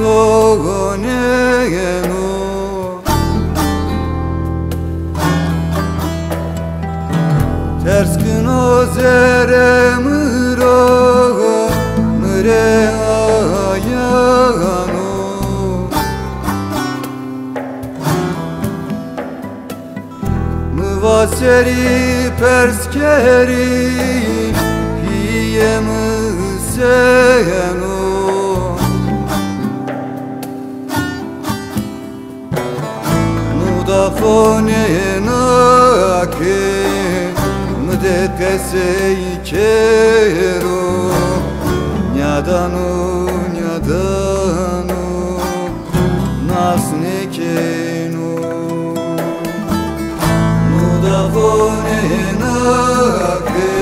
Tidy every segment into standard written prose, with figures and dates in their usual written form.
soğanıgeno ters gün o zere mıraga mıre ayağano mıvaseri perskeri piye mıseyeno Dafone na ke mdekse ikero nyadano nyadano nasne keno mudafone na ke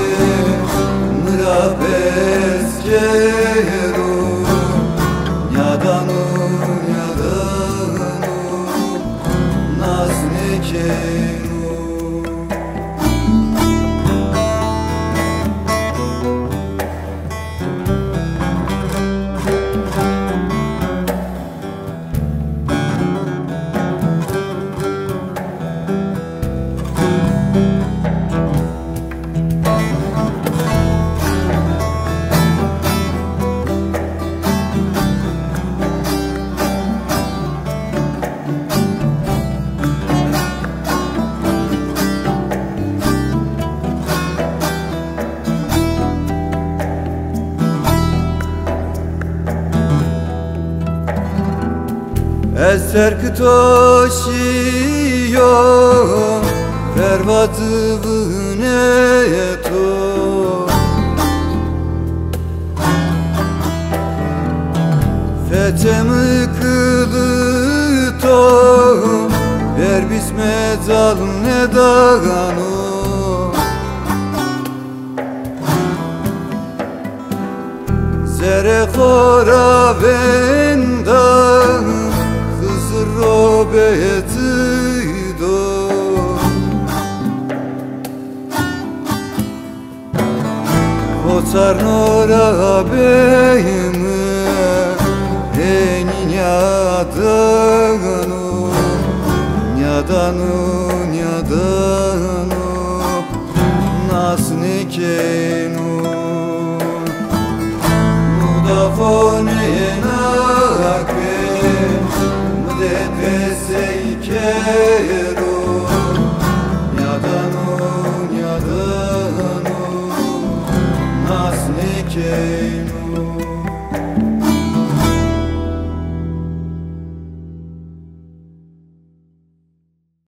mrapes kero nyadano Serktoşiyon fervatıvne to fetemi kılı to ver bisme zalne dağano zere kora vendan Robeti do, otarnora beyme, eninyadano, nyadano, nyadano, nasnikeno, mudafone. Yeah.